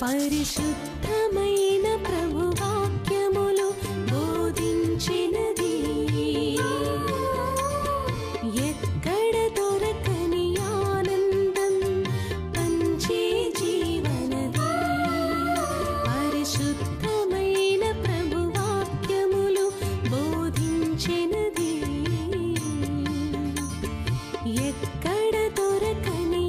పరిశుద్ధమైన ప్రభువాక్యములు బోధించినది ఎక్కడ దొరకని ఆనందం పంచే జీవనది. పరిశుద్ధమైన ప్రభువాక్యములు బోధించినది ఎక్కడ దొరకని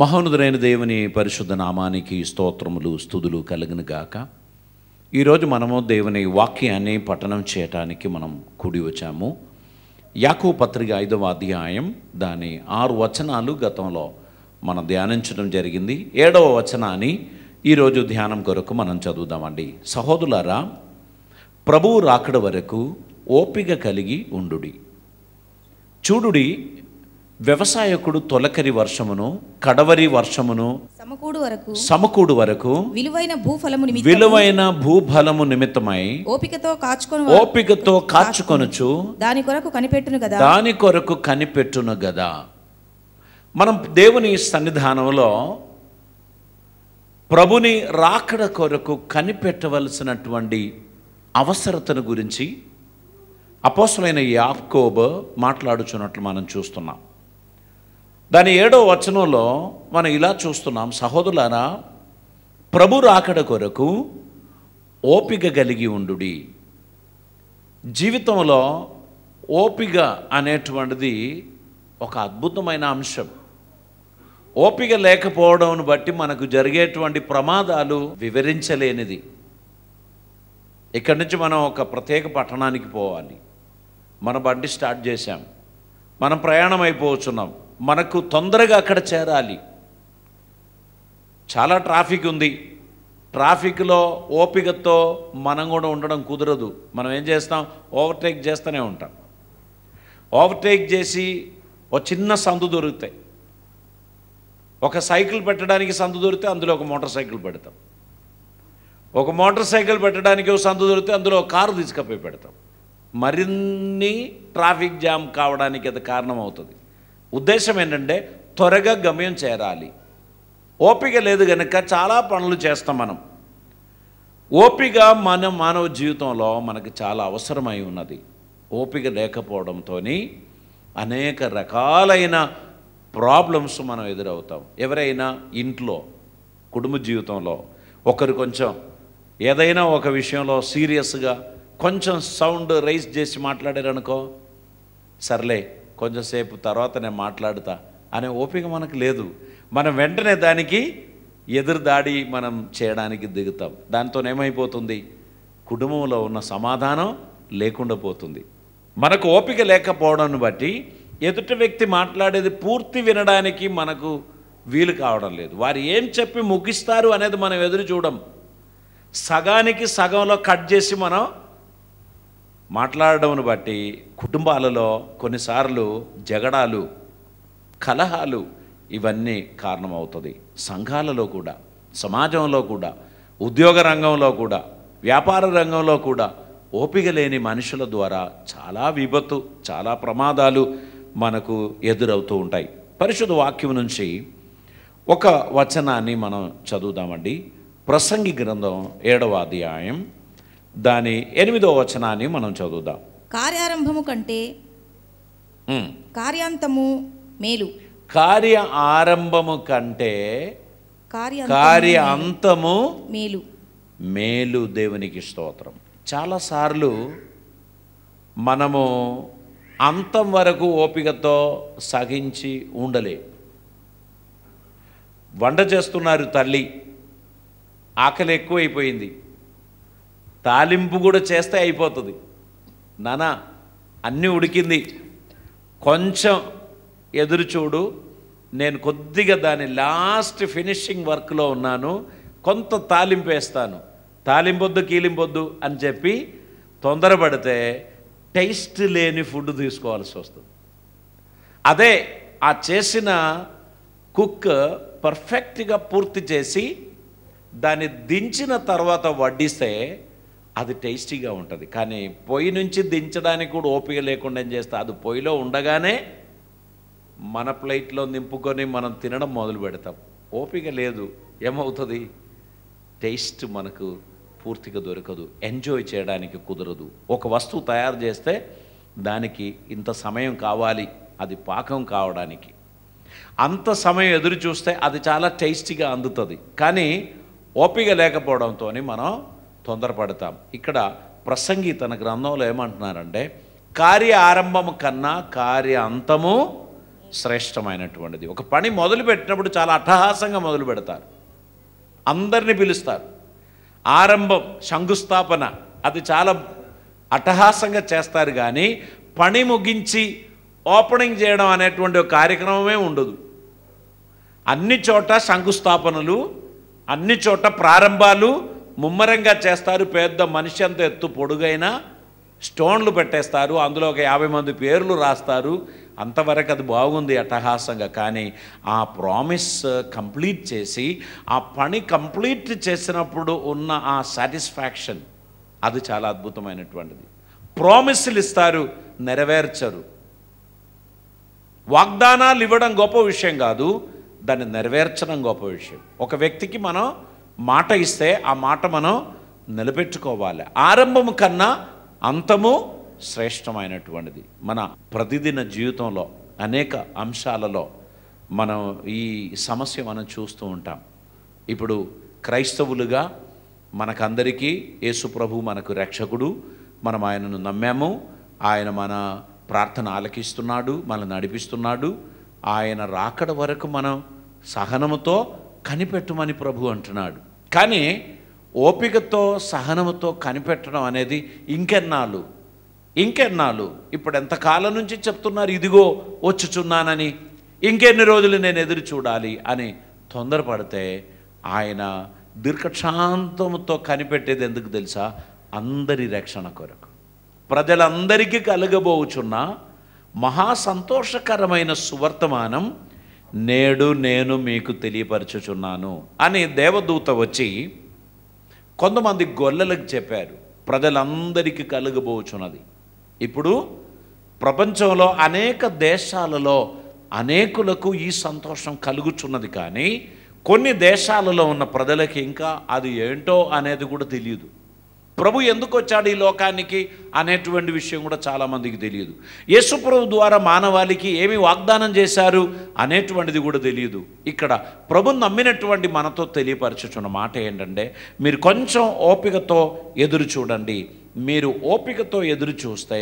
మహోన్నతుడైన దేవుని పరిశుద్ధ నామానికి స్తోత్రములు స్తుతులు కలుగునుగాక. ఈరోజు మనము దేవుని వాక్యాన్ని పఠనం చేయటానికి మనం కూడి వచ్చాము. యాకోబు పత్రిక 5వ అధ్యాయం దాని 6 వచనాలు గతంలో మనం ధ్యానించడం జరిగింది. 7వ వచనాన్ని ఈరోజు ధ్యానం కొరకు మనం చదువుదామండి. సహోదరులారా, ప్రభువు రాకడ వరకు ఓపిక కలిగి ఉండుడి. చూడుడి, వ్యవసాయకుడు తొలకరి వర్షమును కడవరి వర్షమును సమకూడు వరకు విలువైన భూఫలము నిమిత్తమై ఓపికతో కాచుకొనుచు దాని కొరకు కనిపెట్టును గదా. మనం దేవుని సన్నిధానంలో ప్రభుని రాకడ కొరకు కనిపెట్టవలసినటువంటి అవసరతను గురించి అపోస్తలుడైన యాకోబు మాట్లాడుచున్నట్లు మనం చూస్తున్నాం. దాని 7వ వచనంలో మనం ఇలా చూస్తున్నాం, సహోదరులారా, ప్రభు రాకడ కొరకు ఓపిక కలిగి ఉండుడి. జీవితంలో ఓపిక అనేటువంటిది ఒక అద్భుతమైన అంశం. ఓపిక లేకపోవడం బట్టి మనకు జరిగేటువంటి ప్రమాదాలు వివరించలేనిది. ఇక్కడి నుంచి మనం ఒక ప్రత్యేక పట్టణానికి పోవాలి. మన బండి స్టార్ట్ చేశాం, మనం ప్రయాణం అయిపోతున్నాం, మనకు తొందరగా అక్కడ చేరాలి. చాలా ట్రాఫిక్ ఉంది. ట్రాఫిక్లో ఓపికతో మనం కూడా ఉండడం కుదరదు. మనం ఏం చేస్తాం, ఓవర్టేక్ చేస్తూనే ఉంటాం. ఓవర్టేక్ చేసి ఒక చిన్న సందు దొరుకుతాయి, ఒక సైకిల్ పెట్టడానికి సందు దొరికితే అందులో ఒక మోటార్ సైకిల్ పెడతాం, ఒక మోటార్ సైకిల్ పెట్టడానికి ఒక సందు దొరికితే అందులో ఒక కారు తీసుకుపోయి పెడతాం. మరిన్ని ట్రాఫిక్ జామ్ కావడానికి అది కారణం అవుతుంది. ఉద్దేశం ఏంటంటే త్వరగా గమ్యం చేరాలి. ఓపిక లేదు కనుక చాలా పనులు చేస్తాం మనం. ఓపిక మానవ జీవితంలో మనకు చాలా అవసరమై ఉన్నది. ఓపిక లేకపోవడంతో అనేక రకాలైన ప్రాబ్లమ్స్ మనం ఎదురవుతాం. ఎవరైనా ఇంట్లో కుటుంబ జీవితంలో ఒకరు కొంచెం ఏదైనా ఒక విషయంలో సీరియస్గా కొంచెం సౌండ్ రైజ్ చేసి మాట్లాడారనుకో, సర్లే కొంచెంసేపు తర్వాత నేను మాట్లాడుతా అనే ఓపిక మనకు లేదు. మనం వెంటనే దానికి ఎదురుదాడి మనం చేయడానికి దిగుతాం. దాంతో ఏమైపోతుంది, కుటుంబంలో ఉన్న సమాధానం లేకుండా పోతుంది. మనకు ఓపిక లేకపోవడాన్ని బట్టి ఎదుటి వ్యక్తి మాట్లాడేది పూర్తి వినడానికి మనకు వీలు కావడం లేదు. వారు ఏం చెప్పి ముగిస్తారు అనేది మనం ఎదురు చూడం. సగానికి సగంలో కట్ చేసి మనం మాట్లాడడం బట్టి కుటుంబాలలో కొన్నిసార్లు జగడాలు, కలహాలు ఇవన్నీ కారణమవుతుంది. సంఘాలలో కూడా, సమాజంలో కూడా, ఉద్యోగ రంగంలో కూడా, వ్యాపార రంగంలో కూడా ఓపిక లేని మనుషుల ద్వారా చాలా విపత్తు, చాలా ప్రమాదాలు మనకు ఎదురవుతూ ఉంటాయి. పరిశుద్ధ వాక్యం నుంచి ఒక వచనాన్ని మనం చదువుదామండి. ప్రసంగి గ్రంథం 7వ అధ్యాయం దాని 8వ వచనాన్ని మనం చదువుదాం. కార్య ఆరంభము కంటే కార్య అంతము మేలు. దేవునికి స్తోత్రం. చాలాసార్లు మనము అంతం వరకు ఓపికతో సహించి ఉండలే. వంట చేస్తున్నారు, తల్లి ఆకలి ఎక్కువైపోయింది, తాలింపు కూడా చేస్తే అయిపోతుంది. నానా అన్నీ ఉడికింది, కొంచెం ఎదురుచూడు, నేను కొద్దిగా దాని లాస్ట్ ఫినిషింగ్ వర్క్లో ఉన్నాను, కొంత తాలింపు వేస్తాను, తాలింపొద్దు కీలింపొద్దు అని చెప్పి తొందరపడితే టేస్ట్ లేని ఫుడ్ తీసుకోవాల్సి వస్తుంది. అదే ఆ చేసిన కుక్ పర్ఫెక్ట్గా పూర్తి చేసి దాన్ని దించిన తర్వాత వడ్డిస్తే అది టేస్టీగా ఉంటుంది. కానీ పొయ్యి నుంచి దించడానికి కూడా ఓపిక లేకుండా ఏం చేస్తే అది పొయ్యిలో ఉండగానే మన ప్లేట్లో నింపుకొని మనం తినడం మొదలు పెడతాం. ఓపిక లేదు, ఏమవుతుంది? టేస్ట్ మనకు పూర్తిగా దొరకదు, ఎంజాయ్ చేయడానికి కుదరదు. ఒక వస్తువు తయారు చేస్తే దానికి ఇంత సమయం కావాలి, అది పాకం కావడానికి అంత సమయం ఎదురు చూస్తే అది చాలా టేస్టీగా అందుతుంది. కానీ ఓపిక లేకపోవడంతో మనం తొందరపడతాం. ఇక్కడ ప్రసంగి తన గ్రంథంలో ఏమంటున్నారంటే, కార్య ఆరంభము కన్నా కార్య అంతము శ్రేష్టమైనటువంటిది. ఒక పని మొదలు పెట్టినప్పుడు చాలా అట్టహాసంగా మొదలు పెడతారు, అందరినీ పిలుస్తారు. ఆరంభం, శంకుస్థాపన అది చాలా అట్టహాసంగా చేస్తారు. కానీ పని ముగించి ఓపెనింగ్ చేయడం అనేటువంటి ఒక కార్యక్రమమే ఉండదు. అన్ని చోట శంకుస్థాపనలు, అన్ని చోట ప్రారంభాలు ముమ్మరంగా చేస్తారు. పెద్ద మనిషి అంత ఎత్తు పొడుగైన స్టోన్లు పెట్టేస్తారు, అందులో ఒక 50 మంది పేర్లు రాస్తారు. అంతవరకు అది బాగుంది అట్టహాసంగా. కానీ ఆ ప్రామిస్ కంప్లీట్ చేసి ఆ పని కంప్లీట్ చేసినప్పుడు ఉన్న ఆ సాటిస్ఫాక్షన్ అది చాలా అద్భుతమైనటువంటిది. ప్రామిస్లు ఇస్తారు, నెరవేర్చరు. వాగ్దానాలు ఇవ్వడం గొప్ప విషయం కాదు, దాన్ని నెరవేర్చడం గొప్ప విషయం. ఒక వ్యక్తికి మనం మాట ఇస్తే ఆ మాట మనం నిలబెట్టుకోవాలి. ఆరంభము కన్నా అంతము శ్రేష్టమైనటువంటిది. మన ప్రతిదిన జీవితంలో అనేక అంశాలలో మనం ఈ సమస్య మనం చూస్తూ ఉంటాం. ఇప్పుడు క్రైస్తవులుగా మనకందరికీ యేసు ప్రభు మనకు రక్షకుడు, మనం ఆయనను నమ్మాము, ఆయన మన ప్రార్థన ఆలకిస్తున్నాడు, మనల్ని నడిపిస్తున్నాడు. ఆయన రాకడ వరకు మనం సహనముతో కనిపెట్టమని ప్రభు అంటున్నాడు. కానీ ఓపికతో సహనముతో కనిపెట్టడం అనేది ఇంకెన్నాళ్ళు ఇంకెన్నాళ్ళు, ఇప్పుడు ఎంతకాలం నుంచి చెప్తున్నారు ఇదిగో వచ్చుచున్నానని, ఇంకెన్ని రోజులు నేను ఎదురు చూడాలి అని తొందరపడితే ఆయన దీర్ఘశాంతముతో కనిపెట్టేది ఎందుకు తెలుసా? అందరి రక్షణ కొరకు, ప్రజలందరికీ కలగబోచున్న మహాసంతోషకరమైన సువర్తమానం నేడు నేను మీకు తెలియపరచుచున్నాను అని దేవదూత వచ్చి కొంతమంది గొల్లలకు చెప్పారు, ప్రజలందరికీ కలగబోచున్నది. ఇప్పుడు ప్రపంచంలో అనేక దేశాలలో అనేకులకు ఈ సంతోషం కలుగుచున్నది. కానీ కొన్ని దేశాలలో ఉన్న ప్రజలకి ఇంకా అది ఏంటో అనేది కూడా తెలియదు. ప్రభు ఎందుకు వచ్చాడు ఈ లోకానికి అనేటువంటి విషయం కూడా చాలామందికి తెలియదు. యేసు ప్రభు ద్వారా మానవాళికి ఏమి వాగ్దానం చేశారు అనేటువంటిది కూడా తెలియదు. ఇక్కడ ప్రభుని నమ్మినటువంటి మనతో తెలియపరచుచున్న మాట ఏంటంటే, మీరు కొంచెం ఓపికతో ఎదురు చూడండి. మీరు ఓపికతో ఎదురు చూస్తే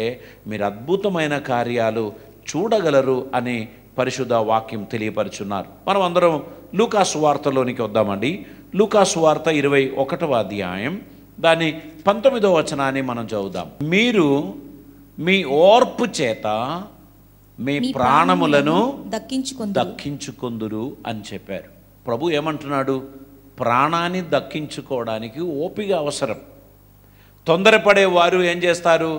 మీరు అద్భుతమైన కార్యాలు చూడగలరు అని పరిశుద్ధ వాక్యం తెలియపరుచున్నారు. మనం అందరం లూకాసు వార్తలోనికి వద్దామండి. లూకాసు వార్త 21వ అధ్యాయం దాని 19వ వచనాన్ని మనం చదువుదాం. మీరు మీ ఓర్పు చేత మీ ప్రాణములను దక్కించుకొందురు అని చెప్పారు. ప్రభు ఏమంటున్నాడు? ప్రాణాన్ని దక్కించుకోవడానికి ఓపిక అవసరం. తొందరపడే వారు ఏం చేస్తారు?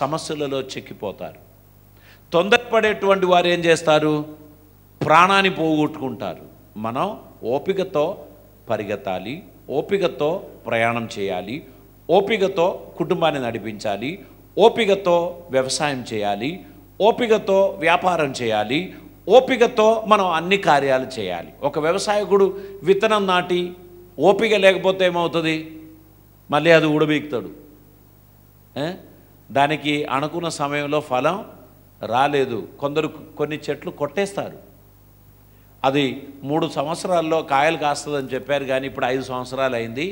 సమస్యలలో చిక్కిపోతారు. తొందరపడేటువంటి వారు ఏం చేస్తారు? ప్రాణాన్ని పోగొట్టుకుంటారు. మనం ఓపికతో పరిగెత్తాలి, ఓపికతో ప్రయాణం చేయాలి, ఓపికతో కుటుంబాన్ని నడిపించాలి, ఓపికతో వ్యవసాయం చేయాలి, ఓపికతో వ్యాపారం చేయాలి, ఓపికతో మనం అన్ని కార్యాలు చేయాలి. ఒక వ్యవసాయకుడు విత్తనం నాటి ఓపిక లేకపోతే ఏమవుతుంది? మళ్ళీ అది ఊడబీకుతాడు. దానికి అనుకున్న సమయంలో ఫలం రాలేదు. కొందరు కొన్ని చెట్లు కొట్టేస్తారు. అది 3 సంవత్సరాల్లో కాయలు కాస్తుందని చెప్పారు, కానీ ఇప్పుడు 5 సంవత్సరాలు అయింది,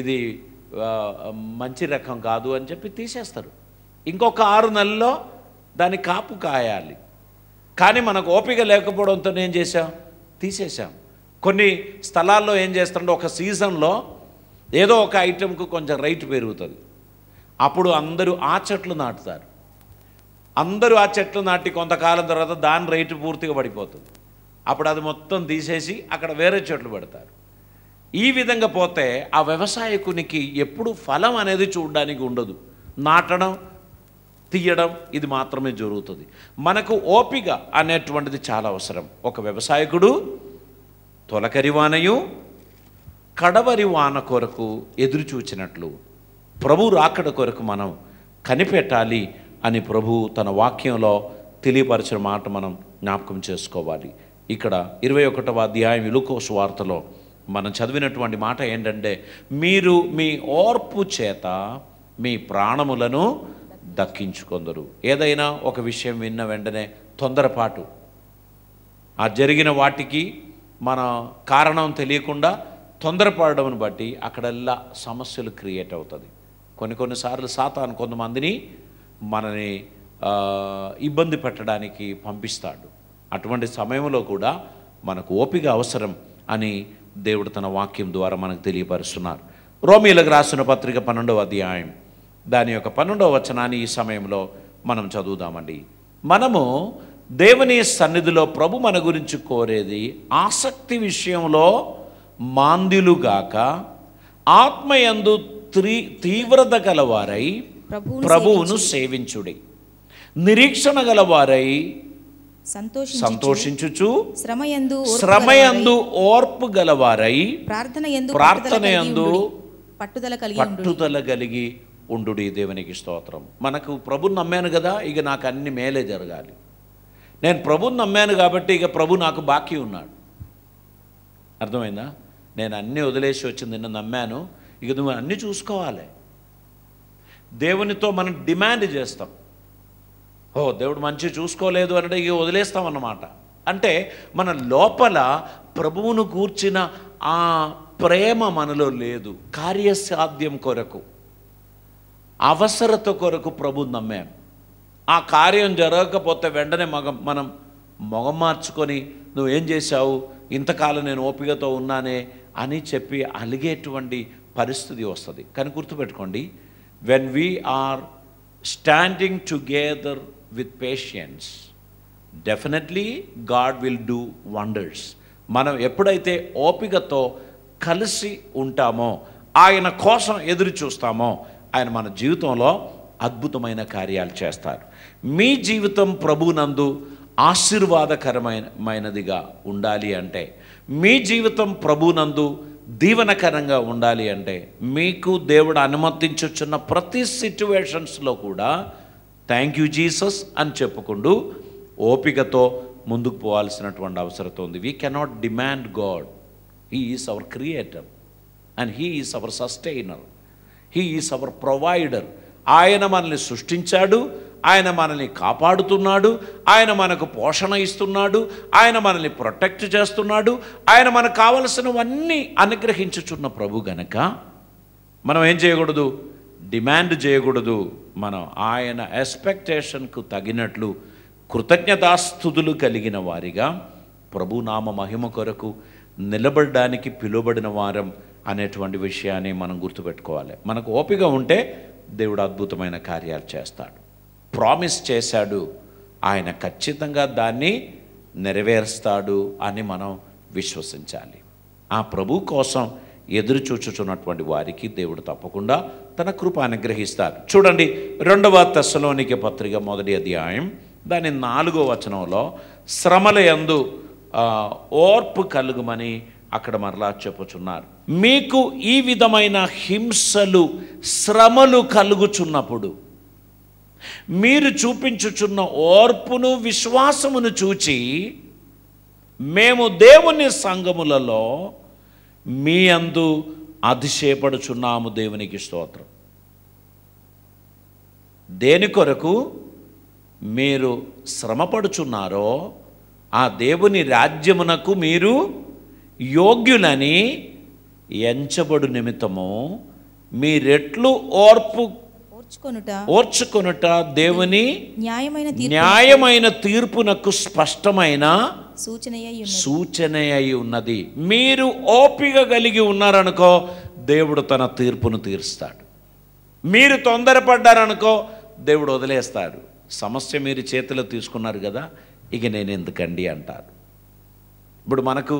ఇది మంచి రకం కాదు అని చెప్పి తీసేస్తారు. ఇంకొక 6 నెలల్లో దాని కాపు కాయాలి. కానీ మనకు ఓపిక లేకపోవడంతో ఏం చేసాం? తీసేసాం. కొన్ని స్థలాల్లో ఏం చేస్తారంటే, ఒక సీజన్లో ఏదో ఒక ఐటెంకు కొంచెం రైట్ పెరుగుతుంది. అప్పుడు అందరూ ఆ చెట్లు నాటుతారు. అందరూ ఆ చెట్లు నాటి కొంతకాలం తర్వాత దాని రైట్ పూర్తిగా పడిపోతుంది. అప్పుడు అది మొత్తం తీసేసి అక్కడ వేరే చెట్లు పెడతారు. ఈ విధంగా పోతే ఆ వ్యవసాయకునికి ఎప్పుడు ఫలం అనేది చూడడానికి ఉండదు. నాటడం, తీయడం ఇది మాత్రమే జరుగుతుంది. మనకు ఓపిక అనేటువంటిది చాలా అవసరం. ఒక వ్యవసాయకుడు తొలకరివానయు కడవరివాన కొరకు ఎదురు చూచినట్లు ప్రభు రాకడ కొరకు మనం కనిపెట్టాలి అని ప్రభువు తన వాక్యంలో తెలియపరిచిన మాట మనం జ్ఞాపకం చేసుకోవాలి. ఇక్కడ 21వ అధ్యాయం లూకాసు వార్తలో మనం చదివినటువంటి మాట ఏంటంటే, మీరు మీ ఓర్పు చేత మీ ప్రాణములను దక్కించుకొందరు. ఏదైనా ఒక విషయం విన్న వెంటనే తొందరపాటు, ఆ జరిగిన వాటికి మన కారణం తెలియకుండా తొందరపడడం బట్టి అక్కడల్లా సమస్యలు క్రియేట్ అవుతుంది. కొన్నిసార్లు సాతాను కొంతమందిని మనని ఇబ్బంది పెట్టడానికి పంపిస్తాడు. అటువంటి సమయంలో కూడా మనకు ఓపిక అవసరం అని దేవుడు తన వాక్యం ద్వారా మనకు తెలియపరుస్తున్నారు. రోమీలకు రాసిన పత్రిక 12వ అధ్యాయం దాని యొక్క 12వ వచనాన్ని ఈ సమయంలో మనం చదువుదామండి. మనము దేవుని సన్నిధిలో ప్రభు మన గురించి కోరేది, ఆసక్తి విషయంలో మాందిలుగాక ఆత్మయందు తీవ్రత గలవారై ప్రభువును సేవించుడి, నిరీక్షణ గలవారై సంతోషించుచు, శ్రమయందు ఓర్పు గలవారై ప్రార్థనయందు పట్టుదల కలిగి ఉండు. దేవునికి స్తోత్రం. మనకు ప్రభుని నమ్మాను కదా, ఇక నాకు అన్ని మేలే జరగాలి, నేను ప్రభుని నమ్మాను కాబట్టి ఇక ప్రభు నాకు బాకీ ఉన్నాడు, అర్థమైందా, నేను అన్నీ వదిలేసి వచ్చింది నిన్ను నమ్మాను, ఇక నువ్వు అన్నీ చూసుకోవాలి. దేవునితో మనం డిమాండ్ చేస్తాం. ఓ దేవుడు మంచి చూసుకోలేదు అంటే ఇక వదిలేస్తామన్నమాట. అంటే మన లోపల ప్రభువును గూర్చిన ఆ ప్రేమ మనలో లేదు. కార్యసాధ్యం కొరకు, అవసరత కొరకు ప్రభుని నమ్మాం. ఆ కార్యం జరగకపోతే వెంటనే మనం మొగం మార్చుకొని నువ్వేం చేశావు, ఇంతకాలం నేను ఓపికతో ఉన్నానే అని చెప్పి అలిగేటువంటి పరిస్థితి వస్తుంది. కానీ గుర్తుపెట్టుకోండి, when we are standing together with patience, definitely God will do wonders. మనం ఎప్పుడైతే ఓపికతో కలిసి ఉంటామో, ఆయన కోసం ఎదురు చూస్తామో, ఆయన మన జీవితంలో అద్భుతమైన కార్యాలు చేస్తారు. మీ జీవితం ప్రభునందు ఆశీర్వాదకరమైనదిగా ఉండాలి అంటే, మీ జీవితం ప్రభునందు దీవనకరంగా ఉండాలి అంటే, మీకు దేవుడు అనుమతించుచున్న ప్రతి సిచ్యువేషన్స్లో కూడా థ్యాంక్ యూ జీసస్ అని చెప్పుకుంటూ ఓపికతో ముందుకు పోవాల్సినటువంటి అవసరం ఉంది. We cannot demand God. He is our creator and he is our sustainer. He is our provider. ఆయన మనల్ని సృష్టించాడు, ఆయన మనల్ని కాపాడుతున్నాడు, ఆయన మనకు పోషణ ఇస్తున్నాడు, ఆయన మనల్ని ప్రొటెక్ట్ చేస్తున్నాడు, ఆయన మనకు కావలసినవన్నీ అనుగ్రహించుచున్న ప్రభు గనక మనం ఏం చేయకూడదు, డిమాండ్ చేయకూడదు. మనం ఆయన ఎక్స్పెక్టేషన్కు తగినట్లు కృతజ్ఞతాస్తుతులు కలిగిన వారిగా ప్రభునామ మహిమ కొరకు నిలబడడానికి పిలువబడిన వారం అనేటువంటి విషయాన్ని మనం గుర్తుపెట్టుకోవాలి. మనకు ఓపిక ఉంటే దేవుడు అద్భుతమైన కార్యాలు చేస్తాడు. ప్రామిస్ చేశాడు, ఆయన ఖచ్చితంగా దాన్ని నెరవేరుస్తాడు అని మనం విశ్వసించాలి. ఆ ప్రభు కోసం ఎదురు చూచుచున్నటువంటి వారికి దేవుడు తప్పకుండా తన కృప అనుగ్రహిస్తాడు. చూడండి, 2వ తెస్సలోనికే పత్రిక 1వ అధ్యాయం దాని 4వ వచనంలో శ్రమల యందు ఓర్పు కలుగుమని అక్కడ మరలా చెప్పుచున్నారు. మీకు ఈ విధమైన హింసలు, శ్రమలు కలుగుచున్నప్పుడు మీరు చూపించుచున్న ఓర్పును, విశ్వాసమును చూచి మేము దేవుని సంఘములలో మీ అందు అతిశయపడుచున్నాము. దేవునికి స్తోత్రం. దేని కొరకు మీరు శ్రమపడుచున్నారో ఆ దేవుని రాజ్యమునకు మీరు యోగ్యులని ఎంచబడు నిమిత్తము మీ రెట్లు ఓర్పు ఓర్చుకొనుట దేవుని న్యాయమైన తీర్పునకు స్పష్టమైన సూచనయై ఉన్నది. మీరు ఓపిక కలిగి ఉన్నారనుకో దేవుడు తన తీర్పును తీరుస్తాడు. మీరు తొందరపడ్డారనుకో దేవుడు వదిలేస్తాడు. సమస్య మీరు చేతిలో తీసుకున్నారు కదా, ఇక నేను ఎందుకండి అంటారు. ఇప్పుడు మనకు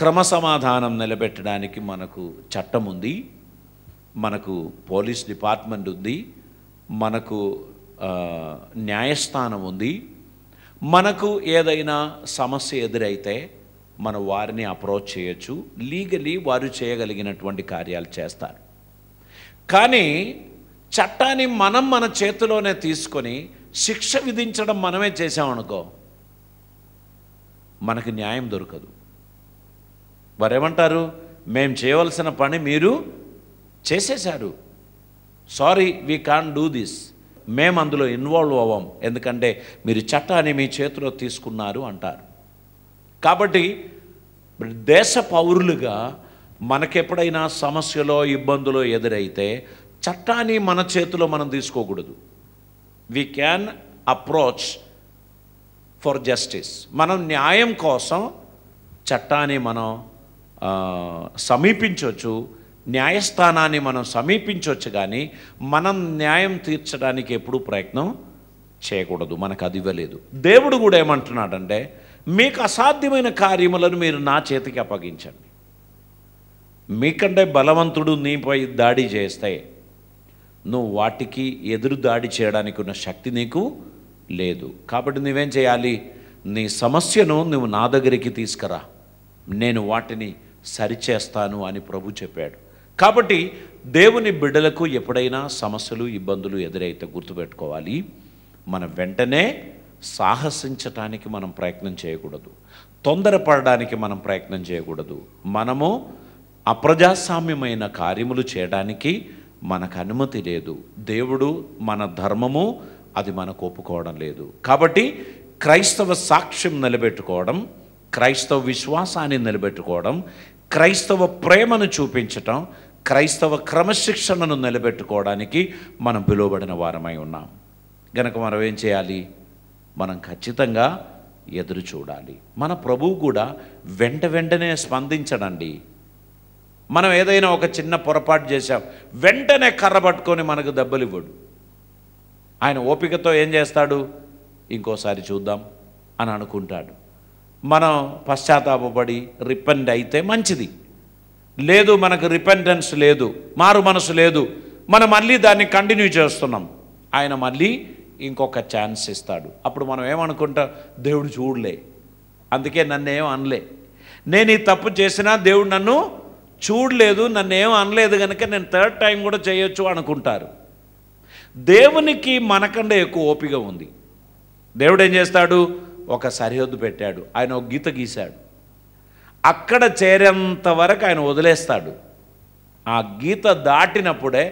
క్రమసమాధానం నిలబెట్టడానికి మనకు చట్టం ఉంది, మనకు పోలీస్ డిపార్ట్మెంట్ ఉంది, మనకు న్యాయస్థానం ఉంది. మనకు ఏదైనా సమస్య ఎదురైతే మన వారిని అప్రోచ్ చేయొచ్చు, లీగలీ వారు చేయగలిగినటువంటి కార్యాలు చేస్తారు. కానీ చట్టాన్ని మనం మన చేతిలోనే తీసుకొని శిక్ష విధించడం మనమే చేసామనుకో మనకు న్యాయం దొరకదు. వారేమంటారు, మేము చేయవలసిన పని మీరు చేసేశారు, sorry we can't do this, మేము అందులో ఇన్వాల్వ్ అవ్వం, ఎందుకంటే మీరు చట్టాన్ని మీ చేతిలో తీసుకున్నారు అంటారు. కాబట్టి దేశ పౌరులుగా మనకెప్పుడైనా సమస్యలో ఇబ్బందులో ఎదురైతే చట్టాన్ని మన చేతిలో మనం తీసుకోకూడదు. We can approach for justice. మనం న్యాయం కోసం చట్టాన్ని మనం సమీపించవచ్చు, న్యాయస్థానాన్ని మనం సమీపించవచ్చు. కానీ మనం న్యాయం తీర్చడానికి ఎప్పుడూ ప్రయత్నం చేయకూడదు, మనకు అది ఇవ్వలేదు. దేవుడు కూడా ఏమంటున్నాడంటే, మీకు అసాధ్యమైన కార్యములను మీరు నా చేతికి అప్పగించండి. మీకంటే బలవంతుడు నీపై దాడి చేస్తే నువ్వు వాటికి ఎదురు దాడి చేయడానికి ఉన్న శక్తి నీకు లేదు. కాబట్టి నువ్వేం చేయాలి, నీ సమస్యను నువ్వు నా దగ్గరికి తీసుకురా, నేను వాటిని సరిచేస్తాను అని ప్రభు చెప్పాడు. కాబట్టి దేవుని బిడ్డలకు ఎప్పుడైనా సమస్యలు ఇబ్బందులు ఎదురైతే గుర్తుపెట్టుకోవాలి, మనం వెంటనే సాహసించటానికి మనం ప్రయత్నం చేయకూడదు, తొందరపడడానికి మనం ప్రయత్నం చేయకూడదు. మనము అప్రజాస్వామ్యమైన కార్యములు చేయడానికి మనకు అనుమతి లేదు. దేవుడు మన ధర్మము అది మనకు ఒప్పుకోవడం లేదు. కాబట్టి క్రైస్తవ సాక్ష్యం నిలబెట్టుకోవడం, క్రైస్తవ విశ్వాసాన్ని నిలబెట్టుకోవడం, క్రైస్తవ ప్రేమను చూపించటం, క్రైస్తవ క్రమశిక్షణను నిలబెట్టుకోవడానికి మనం పిలువబడిన వారమై ఉన్నాం. గనక మనం ఏం చేయాలి, మనం ఖచ్చితంగా ఎదురు చూడాలి. మన ప్రభువు కూడా వెంటనే స్పందించడండి. మనం ఏదైనా ఒక చిన్న పొరపాటు చేశాం, వెంటనే కర్ర పట్టుకొని మనకు దెబ్బలు ఇవ్వడు. ఆయన ఓపికతో ఏం చేస్తాడు, ఇంకోసారి చూద్దాం అని అనుకుంటాడు. మనం పశ్చాత్తాపడి రిపెంట్ అయితే మంచిది. లేదు, మనకు రిపెంటెన్స్ లేదు, మారు మనసు లేదు, మనం మళ్ళీ దాన్ని కంటిన్యూ చేస్తున్నాం, ఆయన మళ్ళీ ఇంకొక ఛాన్స్ ఇస్తాడు. అప్పుడు మనం ఏమనుకుంటాం, దేవుడు చూడలే, అందుకే నన్నేం అనలే, నేను ఈ తప్పు చేసినా దేవుడు నన్ను చూడలేదు, నన్నేం అనలేదు కనుక నేను థర్డ్ టైం కూడా చేయొచ్చు అనుకుంటారు. దేవునికి మనకంటే ఎక్కువ ఓపిక ఉంది. దేవుడు ఏం చేస్తాడు, ఒక సరిహద్దు పెట్టాడు, ఆయన ఒక గీత గీశాడు, అక్కడ చేరేంత వరకు ఆయన వదిలేస్తాడు. ఆ గీత దాటినప్పుడే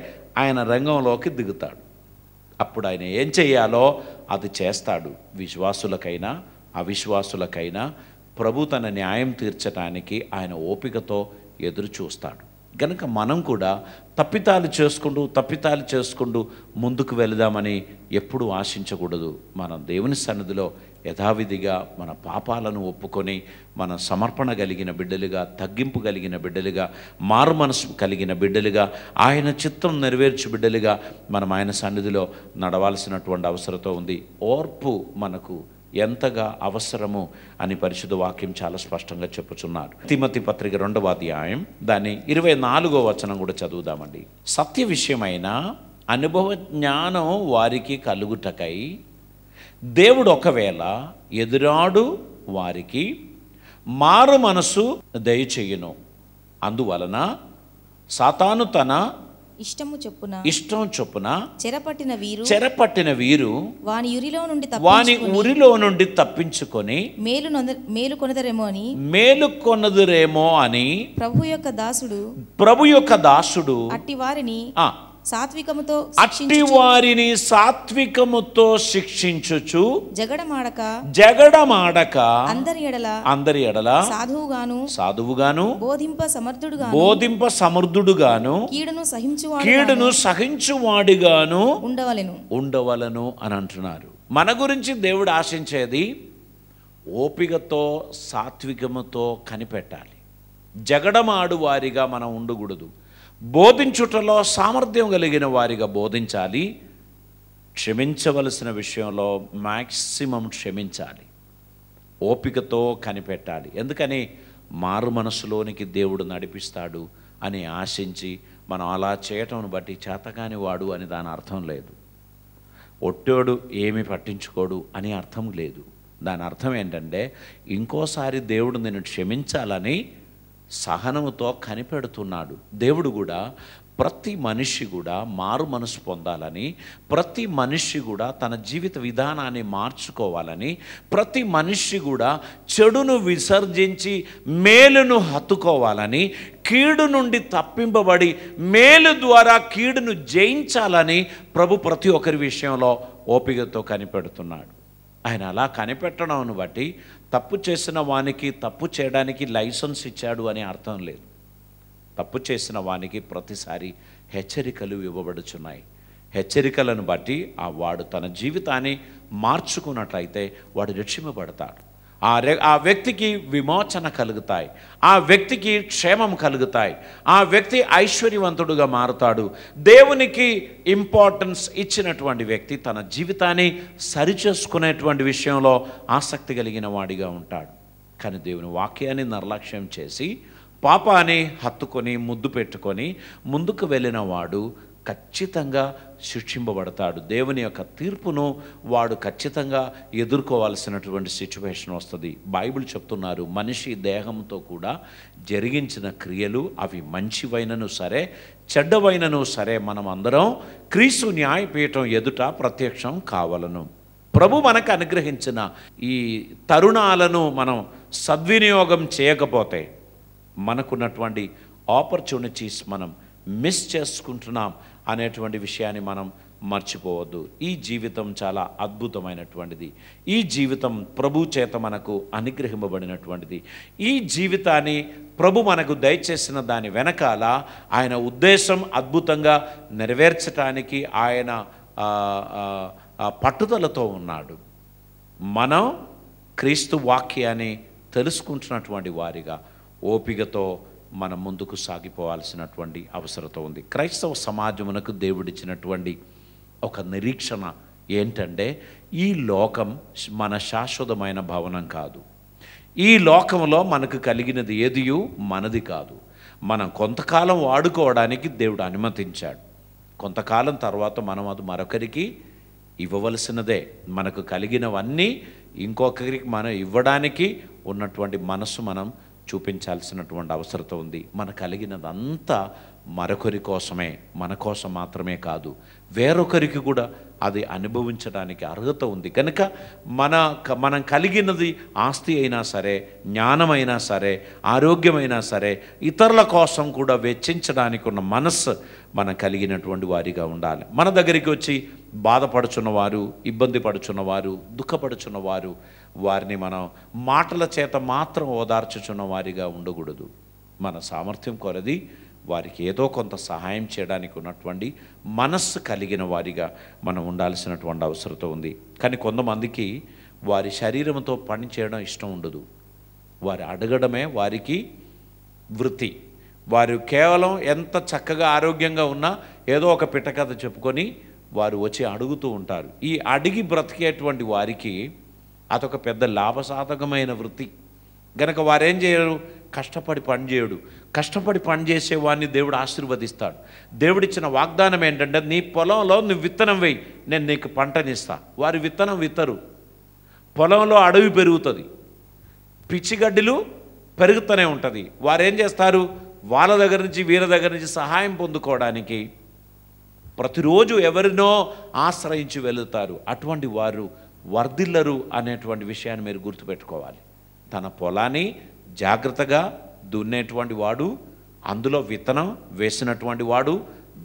ఆయన రంగంలోకి దిగుతాడు. అప్పుడు ఆయన ఏం చేయాలో అది చేస్తాడు. విశ్వాసులకైనా అవిశ్వాసులకైనా ప్రభు తన న్యాయం తీర్చడానికి ఆయన ఓపికతో ఎదురు చూస్తాడు. గనక మనం కూడా తప్పితాలు చేసుకుంటూ ముందుకు వెళదామని ఎప్పుడూ ఆశించకూడదు. మనం దేవుని సన్నిధిలో యథావిధిగా మన పాపాలను ఒప్పుకొని మన సమర్పణ కలిగిన బిడ్డలుగా, తగ్గింపు కలిగిన బిడ్డలుగా, మారు మనసు కలిగిన బిడ్డలుగా, ఆయన చిత్తం నెరవేర్చు బిడ్డలుగా మనం ఆయన సన్నిధిలో నడవాల్సినటువంటి అవసరత ఉంది. ఓర్పు మనకు ఎంతగా అవసరము అని పరిశుద్ధ వాక్యం చాలా స్పష్టంగా చెప్పుచున్నారు. తిమోతి పత్రిక 2వ అధ్యాయం దాని 24వ వచనం కూడా చదువుదామండి. సత్య విషయమైన అనుభవ జ్ఞానం వారికి కలుగుటకై దేవుడు ఒకవేళ ఎదురాడు వారికి మారు మనసు దయచేయును, అందువలన సాతాను తన ఇష్టం చొప్పున చెరపట్టిన వీరు వాని ఉరిలో నుండి తప్పించుకొని మేలు కొనదురేమో అని ప్రభు యొక్క దాసుడు అట్టి వారిని సాత్వికముతో శిక్షించుచు జగడమాడక అందరి ఎడల సాధువుగాను బోధింప సమర్థుడుగాను కీడును సహించువాడిగాను ఉండవలను అని అంటున్నారు. మన గురించి దేవుడు ఆశించేది ఓపికతో సాత్వికముతో కనిపెట్టాలి. జగడమాడువారిగా మనం ఉండకూడదు. బోధించుటలో సామర్థ్యం కలిగిన వారిగా బోధించాలి. క్షమించవలసిన విషయంలో మ్యాక్సిమం క్షమించాలి, ఓపికతో కనిపెట్టాలి. ఎందుకని మారు మనసులోనికి దేవుడు నడిపిస్తాడు అని ఆశించి మనం అలా చేయటంను బట్టి చేతకాని వాడు అని దాని అర్థం లేదు, ఒట్టోడు ఏమి పట్టించుకోడు అని అర్థం లేదు. దాని అర్థం ఏంటంటే ఇంకోసారి దేవుడు నిన్ను క్షమించాలని సహనముతో కనిపెడుతున్నాడు. దేవుడు కూడా ప్రతి మనిషి కూడా మారు మనసు పొందాలని, ప్రతి మనిషి కూడా తన జీవిత విధానాన్ని మార్చుకోవాలని, ప్రతి మనిషి కూడా చెడును విసర్జించి మేలును హత్తుకోవాలని, కీడు నుండి తప్పింపబడి మేలు ద్వారా కీడును జయించాలని ప్రభు ప్రతి ఒక్కరి విషయంలో ఓపికతో కనిపెడుతున్నాడు. ఆయన అలా కనిపెట్టడం బట్టి తప్పు చేసిన వానికి తప్పు చేయడానికి లైసెన్స్ ఇచ్చాడు అని అర్థం లేదు. తప్పు చేసిన వానికి ప్రతిసారి హెచ్చరికలు ఇవ్వబడుచున్నాయి. హెచ్చరికలను బట్టి ఆ వాడు తన జీవితాన్ని మార్చుకున్నట్లయితే వాడు రక్షింపబడతాడు. ఆ వ్యక్తికి విమోచన కలుగుతాయి, ఆ వ్యక్తికి క్షేమం కలుగుతాయి, ఆ వ్యక్తి ఐశ్వర్యవంతుడుగా మారుతాడు. దేవునికి ఇంపార్టెన్స్ ఇచ్చినటువంటి వ్యక్తి తన జీవితాన్ని సరిచేసుకునేటువంటి విషయంలో ఆసక్తి కలిగిన వాడిగా ఉంటాడు. కానీ దేవుని వాక్యాన్ని నిర్లక్ష్యం చేసి పాపాన్ని హత్తుకొని ముద్దు పెట్టుకొని ముందుకు వెళ్ళిన వాడు ఖచ్చితంగా శిక్షింపబడతాడు. దేవుని యొక్క తీర్పును వాడు ఖచ్చితంగా ఎదుర్కోవాల్సినటువంటి సిచ్యువేషన్ వస్తుంది. బైబిల్ చెప్తున్నారు, మనిషి దేహంతో కూడా జరిగించిన క్రియలు అవి మంచివైనను సరే చెడ్డవైనను సరే మనం అందరం క్రీస్తు న్యాయపీఠం ఎదుట ప్రత్యక్షం కావాలను. ప్రభు మనకు అనుగ్రహించిన ఈ తరుణాలను మనం సద్వినియోగం చేయకపోతే మనకున్నటువంటి ఆపర్చునిటీస్ మనం మిస్ చేసుకుంటున్నాం అనేటువంటి విషయాన్ని మనం మర్చిపోవద్దు. ఈ జీవితం చాలా అద్భుతమైనటువంటిది. ఈ జీవితం ప్రభు చేత మనకు అనుగ్రహింపబడినటువంటిది. ఈ జీవితాన్ని ప్రభు మనకు దయచేసిన దాని వెనకాల ఆయన ఉద్దేశం అద్భుతంగా నెరవేర్చడానికి ఆయన పట్టుదలతో ఉన్నాడు. మనం క్రీస్తు వాక్యాన్ని తెలుసుకుంటున్నటువంటి వారిగా ఓపికతో మనం ముందుకు సాగిపోవాల్సినటువంటి అవసరత ఉంది. క్రైస్తవ సమాజమునకు దేవుడిచ్చినటువంటి ఒక నిరీక్షణ ఏంటంటే ఈ లోకం మన శాశ్వతమైన భవనం కాదు. ఈ లోకంలో మనకు కలిగినది ఏదియూ మనది కాదు. మనం కొంతకాలం వాడుకోవడానికి దేవుడు అనుమతించాడు. కొంతకాలం తర్వాత మనం అది మరొకరికి ఇవ్వవలసినదే. మనకు కలిగినవన్నీ ఇంకొకరికి మనం ఇవ్వడానికి ఉన్నటువంటి మనసు మనం చూపించాల్సినటువంటి అవసరత ఉంది. మన కలిగినదంతా మరొకరి కోసమే, మన కోసం మాత్రమే కాదు, వేరొకరికి కూడా అది అనుభవించడానికి అర్హత ఉంది. కనుక మనం కలిగినది ఆస్తి అయినా సరే, జ్ఞానమైనా సరే, ఆరోగ్యమైనా సరే, ఇతరుల కోసం కూడా వెచ్చించడానికి ఉన్న మనస్సు మనం కలిగినటువంటి వారిగా ఉండాలి. మన దగ్గరికి వచ్చి బాధపడుచున్నవారు, ఇబ్బంది పడుచున్నవారు, దుఃఖపడుచున్నవారు, వారిని మనం మాటల చేత మాత్రం ఓదార్చుచున్న వారిగా ఉండకూడదు. మన సామర్థ్యం కొలది వారికి ఏదో కొంత సహాయం చేయడానికి ఉన్నటువంటి మనస్సు కలిగిన వారిగా మనం ఉండాల్సినటువంటి అవసరత ఉంది. కానీ కొంతమందికి వారి శరీరంతో పని చేయడం ఇష్టం ఉండదు. వారు అడగడమే వారికి వృత్తి. వారు కేవలం ఎంత చక్కగా ఆరోగ్యంగా ఉన్నా ఏదో ఒక పిటకథ చెప్పుకొని వారు వచ్చి అడుగుతూ ఉంటారు. ఈ అడిగి బ్రతికేటువంటి వారికి అదొక పెద్ద లాభసాధకమైన వృత్తి. గనక వారేం చేయరు, కష్టపడి పనిచేయడు. కష్టపడి పనిచేసేవాడిని దేవుడు ఆశీర్వదిస్తాడు. దేవుడిచ్చిన వాగ్దానం ఏంటంటే నీ పొలంలో నువ్వు విత్తనం వేయి, నేను నీకు పంటనిస్తా. వారు విత్తనం విత్తరు, పొలంలో అడవి పెరుగుతుంది, పిచ్చిగడ్డిలు పెరుగుతూనే ఉంటుంది. వారేం చేస్తారు, వాళ్ళ దగ్గర నుంచి వీళ్ళ దగ్గర నుంచి సహాయం పొందుకోవడానికి ప్రతిరోజు ఎవరినో ఆశ్రయించి వెళుతారు. అటువంటి వారు వర్ధిల్లరు అనేటువంటి విషయాన్ని మీరు గుర్తుపెట్టుకోవాలి. తన పొలాన్ని జాగ్రత్తగా దున్నేటువంటి వాడు, అందులో విత్తనం వేసినటువంటి వాడు,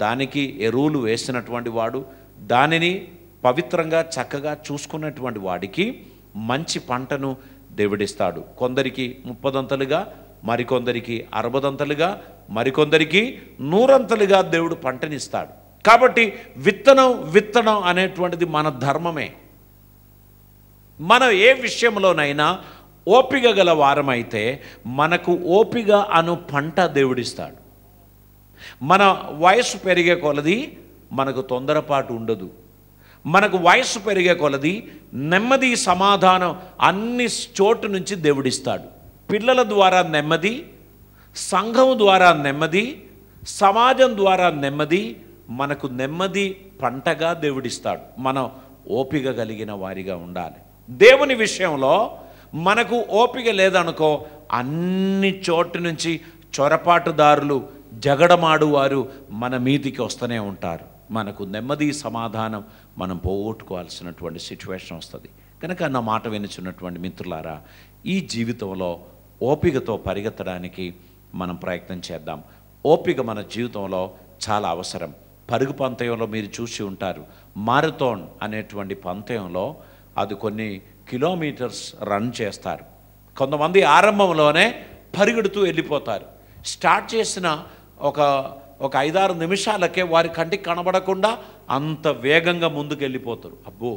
దానికి ఎరువులు వేసినటువంటి వాడు, దానిని పవిత్రంగా చక్కగా చూసుకున్నటువంటి వాడికి మంచి పంటను దేవుడిస్తాడు. కొందరికి 30 అంతలుగా, మరికొందరికి 60 అంతలుగా, మరికొందరికి 100 అంతలుగా దేవుడు పంటనిస్తాడు. కాబట్టి విత్తనం అనేటువంటిది మన ధర్మమే. మనం ఏ విషయంలోనైనా ఓపిక గల వారమైతే మనకు ఓపిక అను పంట దేవుడిస్తాడు. మన వయసు పెరిగే కొలది మనకు తొందరపాటు ఉండదు. మనకు వయసు పెరిగే కొలది నెమ్మది సమాధానం అన్ని చోటు నుంచి దేవుడిస్తాడు. పిల్లల ద్వారా నెమ్మది, సంఘం ద్వారా నెమ్మది, సమాజం ద్వారా నెమ్మది, మనకు నెమ్మది పంటగా దేవుడిస్తాడు. మనం ఓపిక కలిగిన వారిగా ఉండాలి. దేవుని విషయంలో మనకు ఓపిక లేదనుకో, అన్ని చోటు నుంచి చొరపాటుదారులు, జగడమాడువారు మన మీదికి వస్తూనే ఉంటారు. మనకు నెమ్మది సమాధానం మనం పోగొట్టుకోవాల్సినటువంటి సిచ్యువేషన్ వస్తుంది. కనుక నా మాట వినుచున్నటువంటి మిత్రులారా, ఈ జీవితంలో ఓపికతో పరిగెత్తడానికి మనం ప్రయత్నం చేద్దాం. ఓపిక మన జీవితంలో చాలా అవసరం. పరుగు పంతయంలో మీరు చూసి ఉంటారు, మారథాన్ అనేటువంటి పంతయంలో అది కొన్ని కిలోమీటర్స్ రన్ చేస్తారు. కొంతమంది ఆరంభంలోనే పరిగెడుతూ వెళ్ళిపోతారు. స్టార్ట్ చేసిన ఒక 5-6 నిమిషాలకే వారి కంటికి కనబడకుండా అంత వేగంగా ముందుకు వెళ్ళిపోతారు. అబ్బో,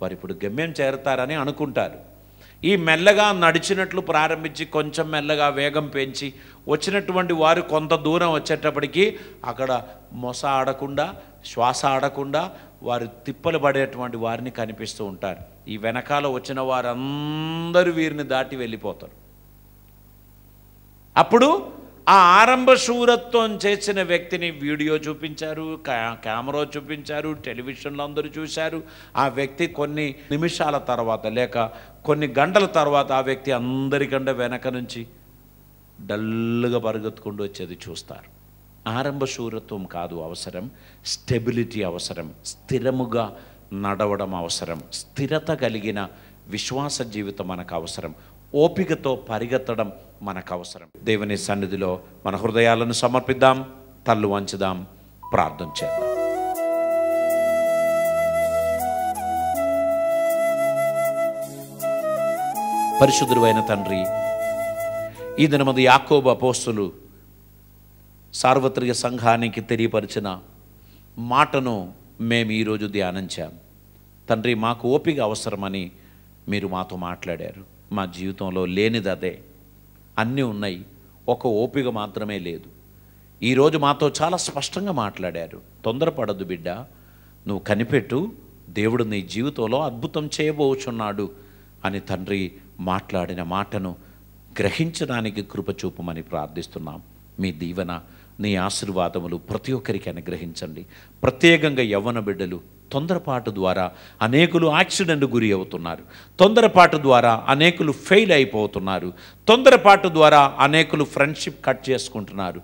వారు ఇప్పుడు గమ్యం చేరతారని అనుకుంటారు. ఈ మెల్లగా నడిచినట్లు ప్రారంభించి కొంచెం మెల్లగా వేగం పెంచి వచ్చినటువంటి వారు కొంత దూరం వచ్చేటప్పటికి అక్కడ మొస ఆడకుండా, శ్వాస ఆడకుండా వారు తిప్పలు పడేటువంటి వారిని కనిపిస్తూ ఉంటారు. ఈ వెనకాల వచ్చిన వారందరూ వీరిని దాటి వెళ్ళిపోతారు. అప్పుడు ఆ ఆరంభ శూరత్వం చేసిన వ్యక్తిని వీడియో చూపించారు, కెమెరా చూపించారు, టెలివిజన్లో అందరూ చూశారు. ఆ వ్యక్తి కొన్ని నిమిషాల తర్వాత లేక కొన్ని గంటల తర్వాత ఆ వ్యక్తి అందరికంటే వెనక నుంచి డల్లుగా పరిగెత్తుకుంటూ వచ్చేది చూస్తారు. ఆరంభ శూరత్వం కాదు అవసరం, స్టెబిలిటీ అవసరం, స్థిరముగా నడవడం అవసరం, స్థిరత కలిగిన విశ్వాస జీవితం మనకు అవసరం, ఓపికతో పరిగెత్తడం మనకు అవసరం. దేవుని సన్నిధిలో మన హృదయాలను సమర్పిద్దాం, తల్లు వంచుదాం, ప్రార్థన చేద్దాం. పరిశుద్ధుడైన తండ్రి, ఈ దినమందు యాకోబు అపోస్తులు సార్వత్రిక సంఘానికి తెలియపరిచిన మాటను మేము ఈరోజు ధ్యానించాం. తండ్రి, మాకు ఓపిక అవసరమని మీరు మాతో మాట్లాడారు. మా జీవితంలో లేనిది అదే. అన్నీ ఉన్నాయి, ఒక ఓపిక మాత్రమే లేదు. ఈరోజు మాతో చాలా స్పష్టంగా మాట్లాడారు. తొందరపడద్దు బిడ్డ, నువ్వు కనిపెట్టు, దేవుడు నీ జీవితంలో అద్భుతం చేయబోచున్నాడు అని తండ్రి మాట్లాడిన మాటను గ్రహించడానికి కృప చూపమని ప్రార్థిస్తున్నాం. మీ దీవెన, నీ ఆశీర్వాదములు ప్రతి ఒక్కరికి అనుగ్రహించండి. ప్రత్యేకంగా యవ్వన బిడ్డలు, తొందరపాటు ద్వారా అనేకులు యాక్సిడెంట్ గురి అవుతున్నారు. తొందరపాటు ద్వారా అనేకులు ఫెయిల్ అయిపోతున్నారు. తొందరపాటు ద్వారా అనేకులు ఫ్రెండ్షిప్ కట్ చేసుకుంటున్నారు.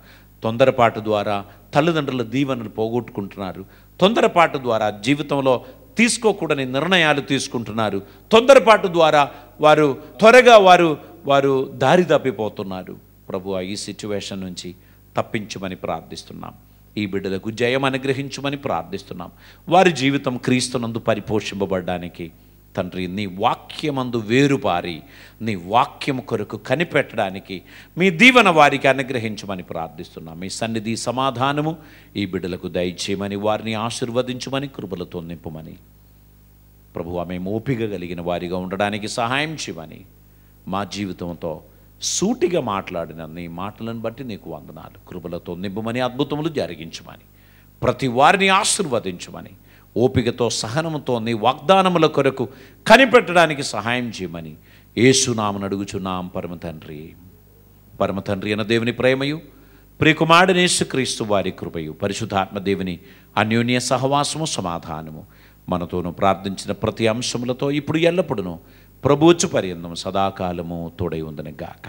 తొందరపాటు ద్వారా తల్లిదండ్రుల దీవెనలు పోగొట్టుకుంటున్నారు. తొందరపాటు ద్వారా జీవితంలో తీసుకోకూడని నిర్ణయాలు తీసుకుంటున్నారు. తొందరపాటు ద్వారా వారు త్వరగా వారు దారి తప్పిపోతున్నారు. ప్రభువా, ఈ సిచ్యువేషన్ నుంచి తప్పించమని ప్రార్థిస్తున్నాం. ఈ బిడ్డలకు జయం అనుగ్రహించమని ప్రార్థిస్తున్నాం. వారి జీవితం క్రీస్తునందు పరిపోషింపబడడానికి తండ్రి, నీ వాక్యమందు వేరుపారి నీ వాక్యం కొరకు కనిపెట్టడానికి మీ దీవెన వారికి అనుగ్రహించమని ప్రార్థిస్తున్నాం. మీ సన్నిధి సమాధానము ఈ బిడ్డలకు దయచేయమని, వారిని ఆశీర్వదించమని, కృపలతో నింపమని, ప్రభువా మేము ఓపిక కలిగిన వారిగా ఉండడానికి సహాయం చేయమని, మా జీవితంతో సూటిగా మాట్లాడిన నీ మాటలను బట్టి నీకు వందనాలు. కృపలతో నింపమని, అద్భుతములు జరిగించమని, ప్రతి వారిని ఆశీర్వదించమని, ఓపికతో సహనంతో నీ వాగ్దానముల కొరకు కనిపెట్టడానికి సహాయం చేయమని యేసునామమున అడుగుచున్నాం పరమ తండ్రి. పరమ తండ్రి అయిన దేవుని ప్రేమయు, ప్రియకుమారుడైన యేసుక్రీస్తు వారి కృపయు, పరిశుద్ధాత్మ దేవుని అన్యోన్య సహవాసము, సమాధానము మనతోనూ ప్రార్థించిన ప్రతి అంశములతో ఇప్పుడు ఎల్లప్పుడూ ప్రభువు పర్యంతం సదాకాలము తోడై ఉందనిగాక.